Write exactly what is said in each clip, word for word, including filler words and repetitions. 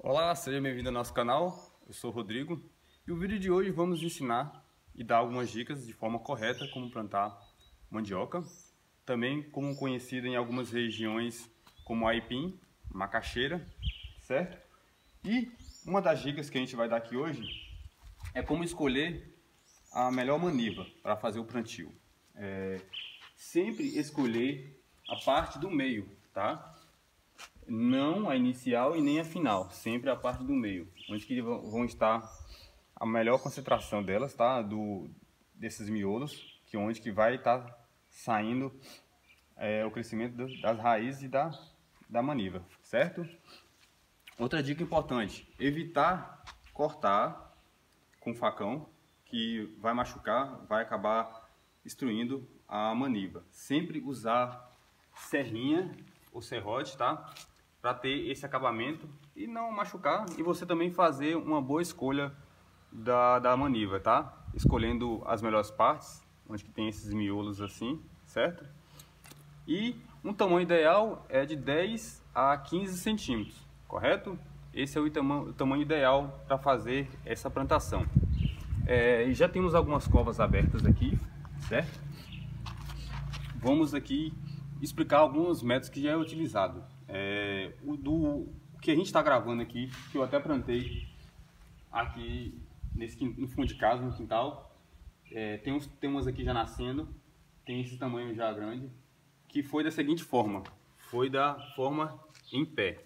Olá, seja bem-vindo ao nosso canal, eu sou o Rodrigo e o vídeo de hoje vamos ensinar e dar algumas dicas de forma correta como plantar mandioca, também como conhecida em algumas regiões como aipim, macaxeira, certo? E uma das dicas que a gente vai dar aqui hoje é como escolher a melhor maniva para fazer o plantio. É, sempre escolher a parte do meio, tá? Não a inicial e nem a final, sempre a parte do meio, onde que vão estar a melhor concentração delas, tá? Do, desses miolos, que onde que vai estar tá saindo é, o crescimento das raízes e da, da maniva, certo? Outra dica importante, evitar cortar com facão, que vai machucar, vai acabar destruindo a maniva. Sempre usar serrinha ou serrote, tá? Para ter esse acabamento e não machucar, e você também fazer uma boa escolha da, da maniva, tá? Escolhendo as melhores partes, onde que tem esses miolos assim, certo? E um tamanho ideal é de dez a quinze centímetros, correto? Esse é o, tama o tamanho ideal para fazer essa plantação. É, já temos algumas covas abertas aqui, certo? Vamos aqui explicar alguns métodos que já é utilizado. É, o do que a gente está gravando aqui, que eu até plantei aqui nesse, no fundo de casa, no quintal, é, tem, uns, tem umas aqui já nascendo, tem esse tamanho já grande, que foi da seguinte forma, foi da forma em pé,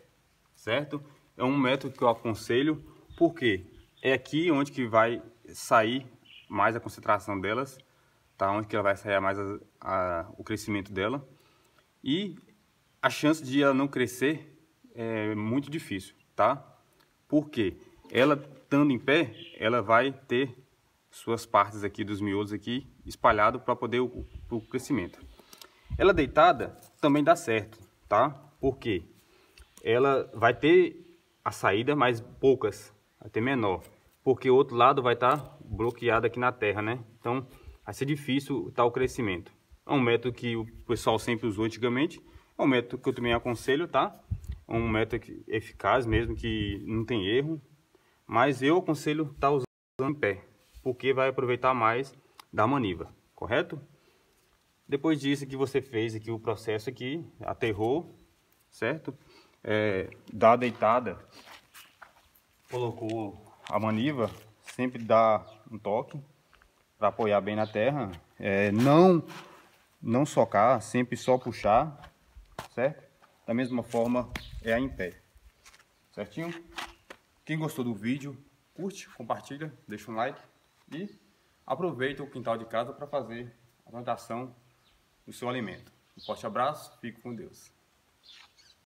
certo? É um método que eu aconselho, porque é aqui onde que vai sair mais a concentração delas, tá? Onde que ela vai sair mais a, a, o crescimento dela. E a chance de ela não crescer é muito difícil, tá? Porque ela, estando em pé, ela vai ter suas partes aqui dos miolos aqui espalhado para poder o, o crescimento. Ela deitada também dá certo, tá? Porque ela vai ter a saída, mas poucas, até menor. Porque o outro lado vai estar tá bloqueado aqui na terra, né? Então, vai ser difícil tá, o crescimento. É um método que o pessoal sempre usou antigamente. É um método que eu também aconselho, tá? É um método eficaz mesmo, que não tem erro. Mas eu aconselho tá usando em pé, porque vai aproveitar mais da maniva, correto? Depois disso que você fez aqui o processo aqui, aterrou, certo? É, dá a deitada, colocou a maniva, sempre dá um toque para apoiar bem na terra. É, não... Não socar, sempre só puxar, certo? Da mesma forma é a em pé, certinho? Quem gostou do vídeo, curte, compartilha, deixa um like e aproveita o quintal de casa para fazer a plantação do seu alimento. Um forte abraço, fique com Deus.